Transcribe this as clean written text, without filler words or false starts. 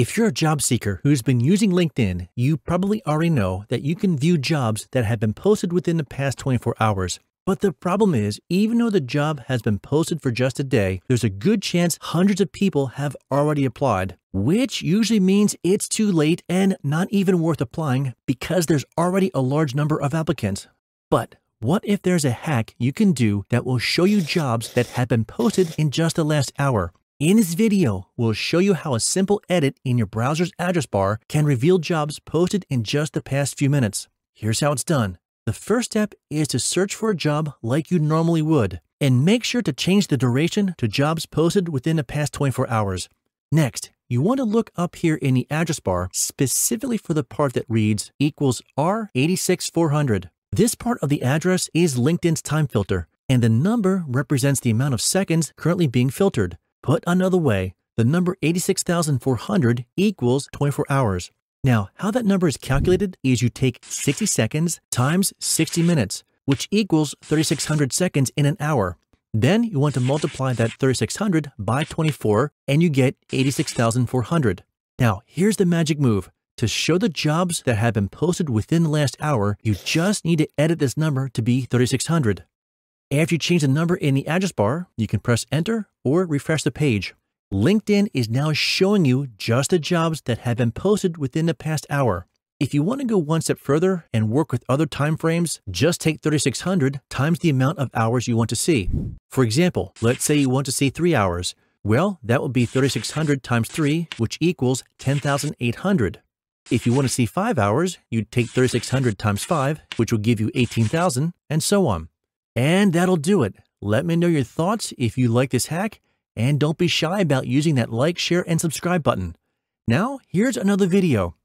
If you're a job seeker who's been using LinkedIn, you probably already know that you can view jobs that have been posted within the past 24 hours. But the problem is, even though the job has been posted for just a day, there's a good chance hundreds of people have already applied, which usually means it's too late and not even worth applying because there's already a large number of applicants. But what if there's a hack you can do that will show you jobs that have been posted in just the last hour? In this video, we'll show you how a simple edit in your browser's address bar can reveal jobs posted in just the past few minutes. Here's how it's done. The first step is to search for a job like you normally would, and make sure to change the duration to jobs posted within the past 24 hours. Next, you want to look up here in the address bar specifically for the part that reads equals R86400. This part of the address is LinkedIn's time filter, and the number represents the amount of seconds currently being filtered. Put another way, the number 86,400 equals 24 hours. Now, how that number is calculated is you take 60 seconds times 60 minutes, which equals 3,600 seconds in an hour. Then you want to multiply that 3,600 by 24 and you get 86,400. Now, here's the magic move. To show the jobs that have been posted within the last hour, you just need to edit this number to be 3,600. After you change the number in the address bar, you can press enter or refresh the page. LinkedIn is now showing you just the jobs that have been posted within the past hour. If you want to go one step further and work with other timeframes, just take 3,600 times the amount of hours you want to see. For example, let's say you want to see 3 hours. Well, that would be 3,600 times 3, which equals 10,800. If you want to see 5 hours, you'd take 3,600 times 5, which will give you 18,000, and so on. And that'll do it. Let me know your thoughts if you like this hack, and don't be shy about using that like, share, and subscribe button. Now, here's another video.